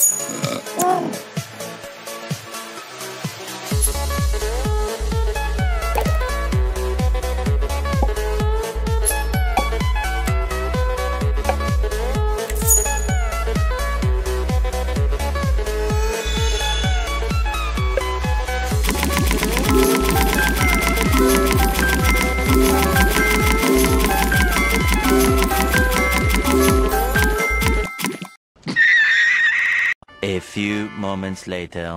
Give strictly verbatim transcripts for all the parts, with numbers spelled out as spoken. A few moments later.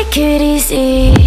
Take it easy.